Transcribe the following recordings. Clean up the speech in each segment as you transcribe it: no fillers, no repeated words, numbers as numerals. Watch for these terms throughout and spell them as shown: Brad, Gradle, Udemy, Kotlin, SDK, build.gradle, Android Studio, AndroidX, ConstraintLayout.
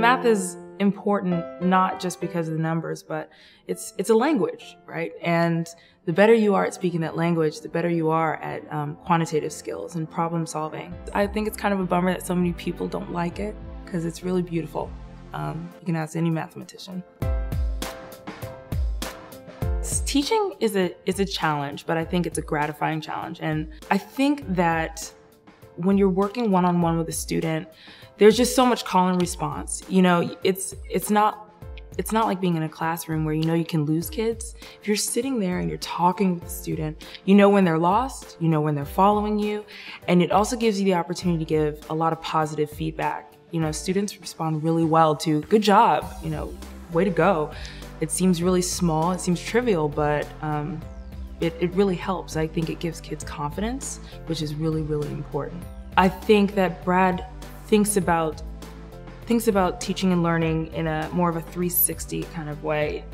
Math is important not just because of the numbers, but it's a language, right? And the better you are at speaking that language, the better you are at quantitative skills and problem solving. I think it's kind of a bummer that so many people don't like it, because it's really beautiful. You can ask any mathematician. Teaching is a challenge, but I think it's a gratifying challenge. And I think that when you're working one-on-one with a student, there's just so much call and response. You know, it's not like being in a classroom where you know you can lose kids. If you're sitting there and you're talking with the student, you know when they're lost, you know when they're following you, and it also gives you the opportunity to give a lot of positive feedback. You know, students respond really well to, good job, you know, way to go. It seems really small, it seems trivial, but it really helps. I think it gives kids confidence, which is really, really important. I think that Brad thinks about teaching and learning in a more of a 360 kind of way,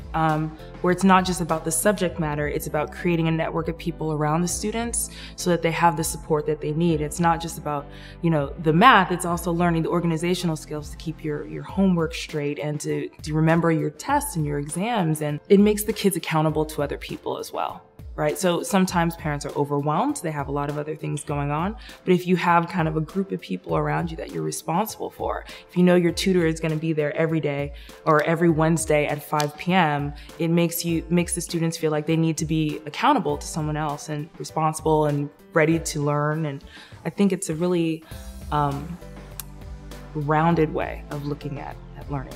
where it's not just about the subject matter, it's about creating a network of people around the students so that they have the support that they need. It's not just about, you know, the math, it's also learning the organizational skills to keep your homework straight and to remember your tests and your exams. And it makes the kids accountable to other people as well, right? So sometimes parents are overwhelmed, they have a lot of other things going on, but if you have kind of a group of people around you that you're responsible for, if you know your tutor is gonna be there every day or every Wednesday at 5 p.m., it makes the students feel like they need to be accountable to someone else and responsible and ready to learn. And I think it's a really rounded way of looking at learning.